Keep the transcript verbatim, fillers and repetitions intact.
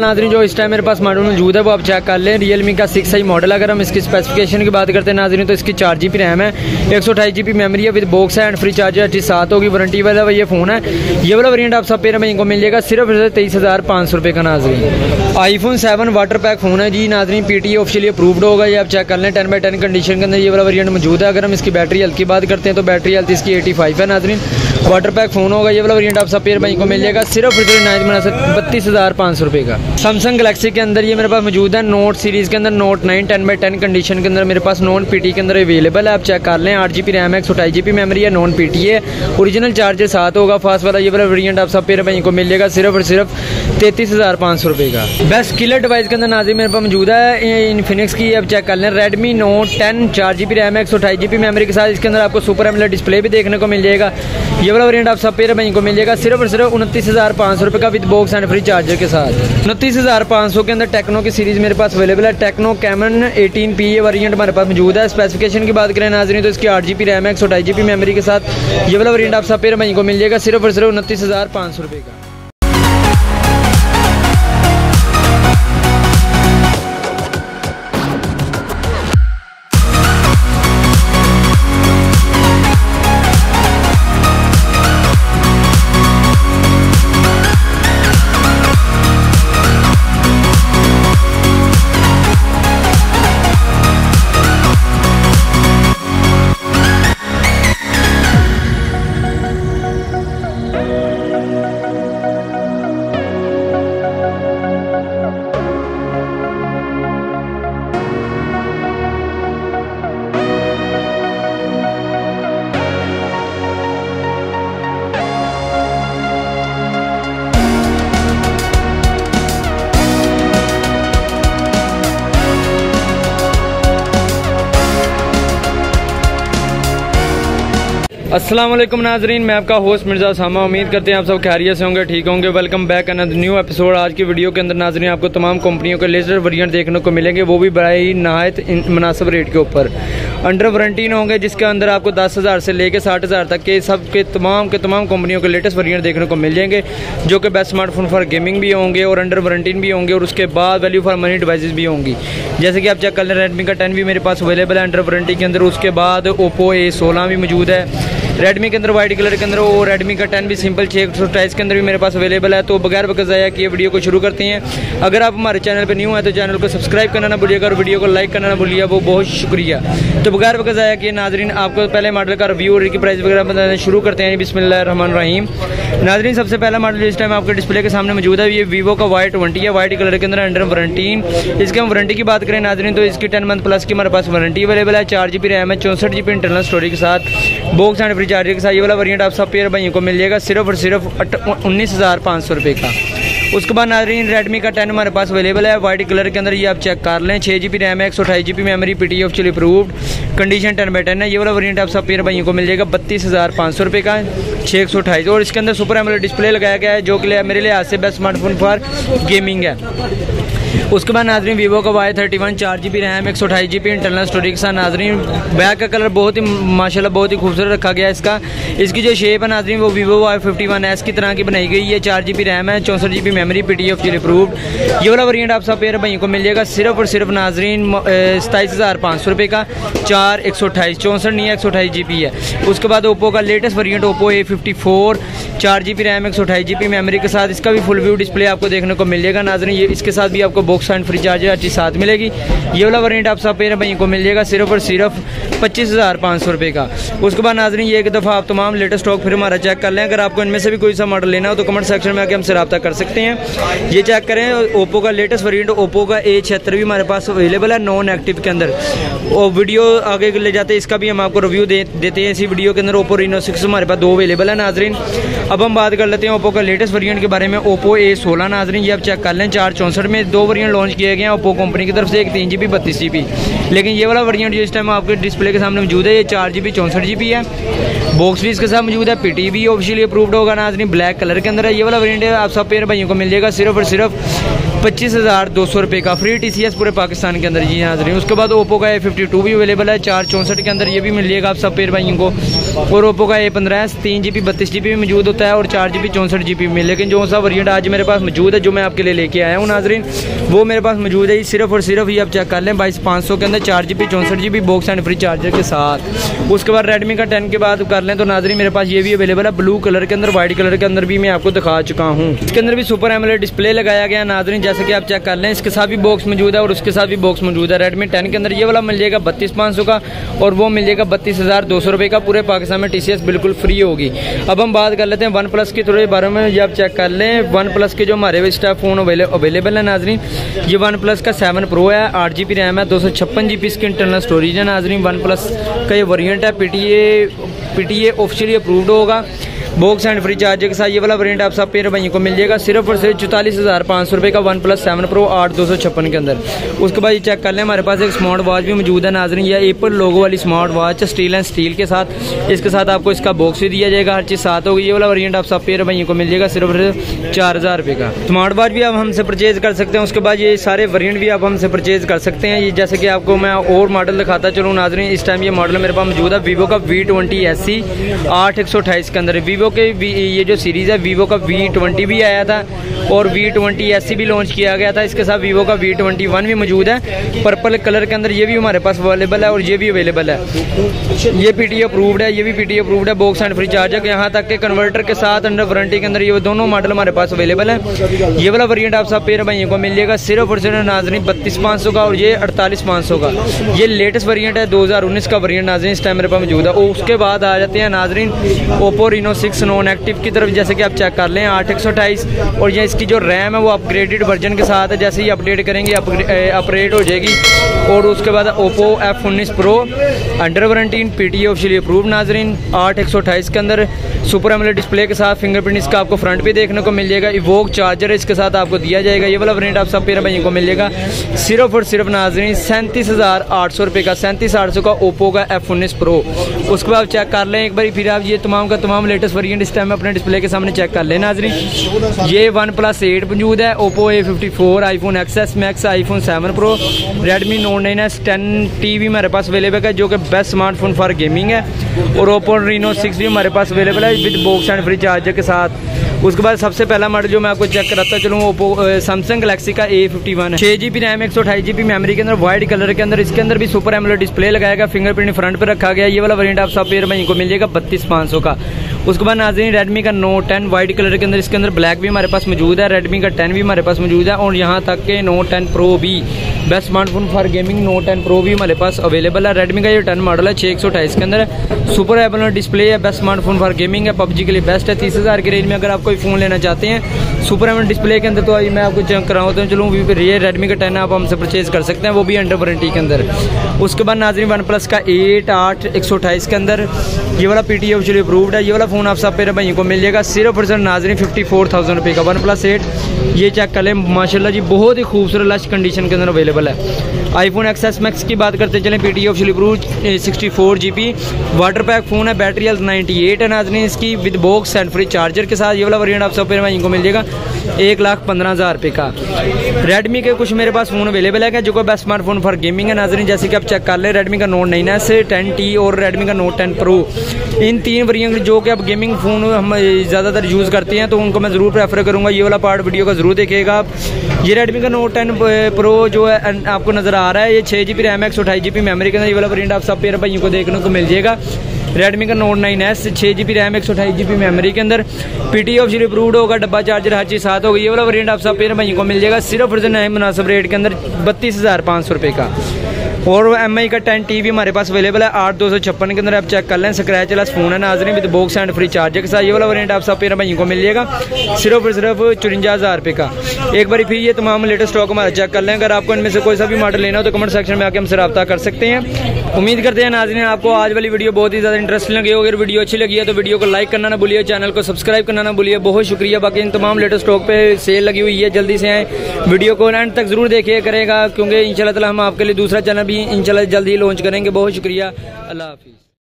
नाज़रीन, जो इस टाइम मेरे पास मॉडल मौजूद है वो आप चेक कर लें। रियल मी का सिक्स आई मॉडल। अगर हम इसकी स्पेसिफिकेशन की बात करते हैं नाज़रीन, तो इसकी चार जी बी रैम है, एक सौ अठाईस जी बी मेमरी है, विद बॉक्स है एंड फ्री चार्जर अच्छी सात होगी। वारंटी वाला ये फ़ोन है। ये वाला वेरिएंट आप सब पेयर में इनको मिल जाएगा सिर्फ तेईस हज़ार पाँच सौ रुपये का। नाज़रीन, iPhone seven water pack phone है जी नाज़रीन, पी टी ऑफिशियली अप्रूव्ड होगा। ये आप चेक कर लें, टेन बाई टेन कंडीशन के अंदर ये वाला वेरिएंट मौजूद है। अगर हम इसकी बैटरी हेल्थ की बात करते हैं तो बैटरी हेल्थ इसकी एटी फाइव है। नाज़रीन, वाटर पैक फ़ोन होगा। ये वाला वेरिएंट आप सब पेयर में इनको मिल जाएगा सिर्फ बत्तीस हज़ार पाँच सौ रुपये का। सैमसंग गैलेक्सी के अंदर ये मेरे पास मौजूद है नोट सीरीज़ के अंदर, note nine ten by ten condition के अंदर मेरे पास नॉन पीटी के अंदर अवेलेबल है। आप चेक कर लें, आठ जी बी रैम है, एक सौ अठाईस जी बी मेमरी है, नॉन पीटी है, ओरिजिनल चार्जर साथ होगा। फास्ट वाला ये वाला वेरिएंट आप सब पे रुपये को मिल जाएगा सिर्फ और सिर्फ तैंतीस हज़ार पाँच सौ रुपये का। बेस्ट किलर डिवाइस के अंदर नाज़रीन मेरे पास मौजूद है इन्फिनिक्स की। आप चेक कर लें, रेडमी नोट टेन चार जी बी रैम है, एक सौ अठाईस जी बी मेमरी के साथ इसके अंदर आपको सुपर एमोलेड डिस्प्ले भी देखने को मिल जाएगा। ये वाला वेरिएंट आप सब पे रुपये को मिल जाएगा सिर्फ और सिर्फ उनतीस हज़ार पाँच सौ रुपये का, with box and free charger के साथ। उनतीस हज़ार पाँच सौ के अंदर टेक्नो की सीरीज़ मेरे पास अवेलेबल है। टेक्नो कैमन एटीन पी ये वेरिएंट हमारे पास मौजूद है। स्पेसिफिकेशन की बात करें नाज़रीन तो इसकी आठ जी बी रैम है, एक सौ अठाईस जी बी मेमरी के साथ ये वाला वेरिएंट आप सब पे रुपये को मिल जाएगा सिर्फ और सिर्फ उनतीस हज़ार पाँच सौ रुपये का। अस्सलाम वालेकुम नाजरीन, मैं आपका होस्ट मिर्ज़ा सामा। उम्मीद करते हैं आप सब खैरियत से होंगे, ठीक होंगे। Welcome back another new episode. आज की वीडियो के अंदर नाजरीन आपको तमाम कंपनियों के लेटेस्ट वेरिएंट देखने को मिलेंगे, वो भी बड़ा ही नहायत मुनासिब रेट के ऊपर अंडर वारंटी होंगे, जिसके अंदर आपको दस हज़ार से लेकर साठ हज़ार तक के सब के तमाम के तमाम कंपनियों के लेटेस्ट वेरिएंट देखने को मिल जाएंगे, जो कि बेस्ट स्मार्टफोन फॉर गेमिंग भी होंगे और अंडर वारंटी भी होंगे, और उसके बाद वैल्यू फॉर मनी डिवाइसेस भी होंगी। जैसे कि आप चेक कर लें, रेडमी का टेन भी मेरे पास अवेलेबल है अंडर वारंटी के अंदर। उसके बाद ओप्पो ए सोलह भी मौजूद है रेडमी के अंदर वाइट कलर के अंदर, और रेडमी का टेन भी सिंपल छः एक सौ अट्ठाईस के अंदर भी मेरे पास अवेलेबल है। तो बगैर बकजाया कि ये वीडियो को शुरू करते हैं। अगर आप हमारे चैनल पर न्यू है तो चैनल को सब्सक्राइब करना ना भूलिएगा और वीडियो को लाइक करना ना भूलिएगा, वो बहुत शुक्रिया। तो बगैर बकजाया कि नाजरीन आपको पहले मॉडल का रिव्यू और की प्राइस वगैरह बताना शुरू करते हैं। बिस्मिल्लाहिर्रहमानिर्रहीम। नाजरीन, सबसे पहला मॉडल जिस टाइम आपके डिस्प्ले के सामने मौजूद है ये वीवो का वाइट ट्वेंटी है, वाइट कलर के अंदर अंडर वारंटी। इसके हम वारंटी की बात करें नाजरीन तो इसकी टेन मंथ प्लस की हमारे पास वारंटी अवेलेबल है। चार जी बी रैम है, चौंसठ जी बी इंटरनल स्टोरेज के साथ, बॉक्स एंड चार्जर के साथ ये वाला वेरिएंट आप सब पेयर भाइयों को मिल जाएगा सिर्फ और सिर्फ उन्नीस हज़ार पाँच सौ रुपये का। उसके बाद नाजरीन रेडमी का टेन हमारे पास अवेलेबल है वाइट कलर के अंदर, ये आप चेक कर लें। छः जी बी रैम है, एक सौ अठाईस G B memory, P T officially approved, condition ten by ten है। ये वाला वेरिएंट आप सब पेयर भाइयों को मिल जाएगा बत्तीस हज़ार पाँच सौ रुपये का, छः एक सौ अठाईस, और इसके अंदर सुपर एमोलेड डिस्प्ले लगाया गया है, जो कि मेरे लिहाज से बेस्ट स्मार्टफोन फॉर गेमिंग है। उसके बाद नाजरीन वीवो का वाई थर्टी वन चार जी बी रैम एक सौ अठाईस जी बी इंटरनल स्टोरेज के साथ। नाजरीन बैक का कलर बहुत ही माशाल्लाह बहुत ही खूबसूरत रखा गया है इसका। इसकी जो शेप है नाजरीन वो Vivo Y fifty one S की तरह की बनाई गई है। चार जी बी रैम है, चौंसठ G B memory, P T officially approved. ये वाला वेरिएंट आप सब पेयर भाइयों को मिल जाएगा सिर्फ और सिर्फ नाजरीन सताईस हज़ार पाँच सौ रुपये का, चार एक सौ अठाईस चौंसठ नहीं है एक सौ अठाईस जी बी है। उसके बाद ओप्पो का latest variant Oppo A fifty four चार जी बी रैम एक सौ अठाईस जी बी मेमरी के साथ, इसका भी फुल व्यू डिस्प्ले आपको देखने को मिल जाएगा। नाजरीन ये इसके साथ भी आपको बॉक्स एंड फ्री चार्जर अच्छी साथ मिलेगी। ये वाला वेरिएंट आप सब पेयर भाइयों को मिल जाएगा सिर्फ और सिर्फ पच्चीस हज़ार पाँच सौ रुपये का। उसके बाद नाजरीन ये एक दफ़ा आप तमाम लेटेस्ट स्टॉक फिर हमारा चेक कर लें। अगर आपको इनमें से भी कोई सा मॉडल लेना हो तो कमेंट सेक्शन में आके हमसे रब्ता कर सकते हैं। ये चेक करें, ओप्पो का लेटेस्ट वेरिएंट ओप्पो का ए छिहत्तर भी हमारे पास अवेलेबल है नॉन एक्टिव के अंदर, और वीडियो आगे ले जाते हैं इसका भी हम आपको रिव्यू दे देते हैं इसी वीडियो के अंदर। ओप्पो रीनो सिक्स हमारे पास दो अवेलेबल है नाजरीन। अब हम बात कर लेते हैं ओप्पो का लेटेस्ट वेरिएंट के बारे में, ओप्पो ए सोलह नाजरीन ये आप चेक कर लें। चार चौंसठ में दो वर्जन लॉन्च किए गए हैं ओप्पो कंपनी की तरफ से, एक तीन जी बी बत्तीस जी बी। लेकिन ये वाला वर्जन जो इस टाइम आपके डिस्प्ले के सामने मौजूद है ये चार जी बी चौंसठ जी बी है, बॉक्स भी इसके साथ मौजूद है, पी टी भी ऑफिशियली अप्रूव्ड होगा नाजरीन, ब्लैक कलर के अंदर है। ये वाला वर्जन आप सब पेयर भाइयों को मिल जाएगा सिर्फ और सिर्फ पच्चीस हज़ार दो सौ रुपये का, फ्री टीसीएस पूरे पाकिस्तान के अंदर जी नाजरीन। उसके बाद ओप्पो का ए फिफ्टी टू भी अवेलेबल है चार चौंसठ के अंदर, ये भी मिल जाएगा आप सब पेयर भाइयों को। और ओप्पो का ए पंद्रह तीन जी बी बत्तीस जी बी भी मौजूद होता है और चार जी बी चौंसठ जी बी में। लेकिन जो सा वर्जन आज मेरे पास मौजूद है जो मैं आपके लिए लेके आया हूँ नाजरीन, वो मेरे पास मौजूद है सिर्फ और सिर्फ ये आप चेक कर लें बाईस पाँच सौ के अंदर चार जी बी चौंसठ G B box and free charger के साथ। उसके बाद रेडमी का टेन के बाद कर लें तो नाजरीन मेरे पास ये भी अवेलेबल है ब्लू कलर के अंदर, वाइट कलर के अंदर भी मैं आपको दिखा चुका हूँ। इसके अंदर भी सुपर एमोलेड डिस्प्ले लगाया गया नाजरीन, जैसे कि आप चेक कर लें इसके साथ भी बॉक्स मौजूद है और उसके साथ भी बॉक्स मौजूद है। रेडमी टेन के अंदर ये वाला मिल जाएगा बत्तीस पाँच सौ का और वो मिल जाएगा बत्तीस हज़ार दो सौ रुपये का, पूरे पाकिस्तान में टी सी एस बिल्कुल फ्री होगी। अब हम बात कर लेते हैं वन प्लस के थोड़े बारे में, ये आप चेक कर लें वन प्लस के जो हमारे इस टाइप फ़ोन अवेलेबल है नाजरीन, ये वन प्लस का सेवन प्रो है, आठ जी बी रैम है, दो सौ छप्पन जी बी इसकी इंटरनल स्टोरेज है नाजरीन। वन प्लस का ये वेरिएंट है, P T A P T A officially approved होगा, बॉक्स एंड फ्री चार्जर के साथ ये वाला वेरिएंट आप सब पेयर भाइयों को मिल जाएगा सिर्फ और सिर्फ चौतालीस हज़ार पाँच सौ रुपये का वन प्लस सेवन प्रो आठ दो सौ छप्पन के अंदर। उसके बाद ये चेक कर लें हमारे पास एक स्मार्ट वॉच भी मौजूद है नाजरीन, यह एप्पल लोगो वाली smart watch steel and steel के साथ, इसके साथ आपको इसका बॉक्स भी दिया जाएगा, हर चीज़ साथ होगी। ये वाला वेरिएंट आप सब पेयर भाइयों को मिल जाएगा सिर्फ सिर्फ चार हज़ार रुपये का। स्मार्ट वॉच भी आप हमसे परचेज़ कर सकते हैं। उसके बाद ये सारे वेरिएंट भी आप हमसे परचेज़ कर सकते हैं। ये जैसे कि आपको मैं और मॉडल दिखाता चलूँ नाजरीन, इस टाइम ये मॉडल मेरे पास मौजूद है वीवो का वी ट्वेंटी एस सी आठ एक सौ अट्ठाईस के अंदर। वीवो के ये जो सीरीज़ है वीवो का वी ट्वेंटी भी आया था और वी ट्वेंटी एस सी भी लॉन्च किया गया था, इसके साथ वीवो का वी ट्वेंटी वन भी मौजूद है पर्पल कलर के अंदर, ये भी हमारे पास अवेलेबल है और ये भी अवेलेबल है। ये पी टी अप्रूव्ड है, ये भी पी टी अप्रूव्ड है, बॉक्स एंड फ्री चार्जर यहाँ तक के कन्वर्टर के साथ अंडर वारंटी के अंदर, ये दोनों मॉडल हमारे पास अवेलेबल है। ये वाला वेरिएंट आप सब पेयर भाइयों को मिल जाएगा सिर्फ और सिर्फ नाजरीन बत्तीस पाँच सौ का और ये अड़तालीस पाँच सौ का, ये लेटेस्ट वेरिएंट है दो हज़ार उन्नीस का वेरिएंट नाजरीन इस टाइम मेरे पास मौजूद है। उसके बाद आ जाते हैं नाजरीन Oppo Reno six non active की तरफ, जैसे कि आप चेक कर लें आठ एक सौ अट्ठाईस और ये इसकी जो रैम है वो अपग्रेडेड वर्जन के साथ है, जैसे ही अपडेट करेंगे अपग्रेड हो जाएगी। और उसके बाद ओप्पो एफ उन्नीस pro under warranty P T officially approve नाजरीन आठ एक सौ अट्ठाईस के अंदर, सुपर एमोलेड डिस्प्ले के साथ, फिंगरप्रिंट इसका आपको फ्रंट पे देखने को मिल जाएगा, इवोक चार्जर इसके साथ आपको दिया जाएगा। ये वाला वारंट आप सब पेयर भाइयों को मिल जाएगा सिर्फ और सिर्फ नाजरीन सैंतीस हज़ार आठ सौ रुपये का, सैंतीस आठ सौ का ओप्पो का एफ उन्नीस प्रो। उसके बाद आप चेक कर लें एक बार फिर आप ये तमाम का तमाम लेटेस्ट वेरिएंट इस टाइम अपने डिस्प्ले के सामने चेक कर लें नाजरीन। ये वन प्लस एट मौजूद है, Oppo A fifty four, iPhone XS Max, iPhone seven pro, Redmi Note nine S ten T भी हमारे पास अवेलेबल है जो कि बेस्ट स्मार्टफोन फॉर गेमिंग है, और ओप्पो रिनो सिक्स भी हमारे पास अवेलेबल है with box and free charger के साथ। उसके बाद सबसे पहला मॉडल जो मैं आपको चेक कराता चलूँ ओप्पो सैमसंग गैलेक्सी का ए फिफ्टी वन है, छः जी बी रैम एक सौ अट्ठाईस जी बी मेमोरी के अंदर, वाइट कलर के अंदर, इसके अंदर भी सुपर एमोलेड डिस्प्ले लगाया गया, फिंगरप्रिंट फ्रंट पर रखा गया। ये वाला वेरिएंट आप सब पेयर में इनको मिल जाएगा बत्तीस पाँच सौ का। उसके बाद नाजरीन रेडमी का नोट टेन वाइट कलर के अंदर, इसके अंदर ब्लैक भी हमारे पास मौजूद है, रेडमी का टेन भी हमारे पास मौजूद है और यहाँ तक के नोट टेन प्रो भी best smartphone for gaming, Note ten pro भी हमारे पास अवेलेबल है। रेडमी का ये टेन मॉडल है छः एक सौ अट्ठाईस के अंदर, सुपर एमोलेड डिस्प्ले है, बेस्ट स्मार्टफोन फॉर गेमिंग है, पबजी के लिए बेस्ट है। तीस हज़ार के रेंज में अगर आप कोई फ़ोन लेना चाहते हैं सुपर एमोलेड डिस्प्ले के अंदर तो आई मैं आपको चेक कराता हूँ चलूँ भी ये रेडमी का टेन आप हमसे परचेज़ कर सकते हैं, वो भी अंडर वारंटी के अंदर। उसके बाद नाजरीन वन प्लस का एट आठ एक सौ अट्ठाईस के अंदर, ये वाला पी टी ऑफिशियली अप्रूव्ड है, ये वाला फ़ोन आप सब पेरे भाइयों को मिल जाएगा सिर्फ और सिर्फ नाजरीन फिफ्टी फोर थाउजेंड रुपये का वन प्लस एट। ये चेक कर लें माशाल्लाह जी बहुत ही खूबसूरत लश कंडीशन के अंदर अवेलेबल है। आईफोन एक्सएस मैक्स की बात करते चलें, P T officially approved sixty four G B water pack phone है, बैटरी हेल्थ नाइन्टी एट है नाजरीन इसकी with box and free charger के साथ। ये वाला वेरिएंट आप सब पेरे भाइयों को मिल जाएगा एक लाख पंद्रह हज़ार रुपये का। रेडमी के कुछ मेरे पास फ़ोन अवेलेबल है जो कि बेस्ट स्मार्टफोन फॉर गेमिंग है नाजरीन, जैसे कि आप चेक कर लें रेडमी का Note nine S ten T और रेडमी का नोट टेन प्रो, इन तीन वेरिएंट जो कि आप गेमिंग फ़ोन हम ज़्यादातर यूज़ करते हैं तो उनको मैं ज़रूर प्रेफर करूँगा। ये वाला पार्ट वीडियो का ज़रूर देखिएगा आप। ये रेडमी का नोट टेन प्रो जो है आपको नज़र आ रहा है, ये छः जी बी रैम है, एक सौ अट्ठाईस जी बी मेमोरी के अंदर, ये वाला वेरिएंट आप सब पेयर भाइयों को देखने को मिल जाएगा। रेडमी का नोट नाइन एस छः जी बी रैम एक सौ अट्ठाईस जी बी मेमोरी के अंदर, पी टी ऑफिशियली अप्रूव्ड होगा, डब्बा चार्जर हर चीज़ साथ होगी। ये वाला वेरिएंट आप सब पेयर भाइयों को मिल जाएगा सिर्फ और सिर्फ मुनासिब रेट के अंदर बत्तीस हज़ार पाँच सौ रुपये का। और एम आई का टेन टी भी हमारे पास अवेलेबल है आठ दो सौ छप्पन के अंदर। आप चेक कर लें, स्क्रैच वाला फोन है नाजरीन with box and free charger के साथ। ये वाला वेरिएंट आप सब पेरा भाइयों को मिलेगा सिर्फ और सिर्फ चुरंजा हज़ार रुपये का। एक बार फिर ये तमाम लेटेस्ट स्टॉक हमारा चेक कर लें। अगर आपको इनमें से कोई सा भी मॉडल लेना हो तो कमेंट सेक्शन में आके हमसे रब्ता कर सकते हैं। उम्मीद करते हैं नाजरीन आपको आज वाली वीडियो बहुत ही ज़्यादा इंटरेस्टिंग लगी हो। अगर वीडियो अच्छी लगी है तो वीडियो को लाइक करना ना भूलिए, चैनल को सब्सक्राइब करना ना भूलिए। बहुत शुक्रिया। बाकी इन तमाम लेटेस्ट स्टॉक पर सेल लगी हुई है, जल्दी से आए, वीडियो को एंड तक ज़रूर देखिए करेगा क्योंकि इंशाल्लाह हम आपके लिए दूसरा चैनल भी इंशाल्लाह जल्दी लॉन्च करेंगे। बहुत शुक्रिया, अल्लाह हाफिज़।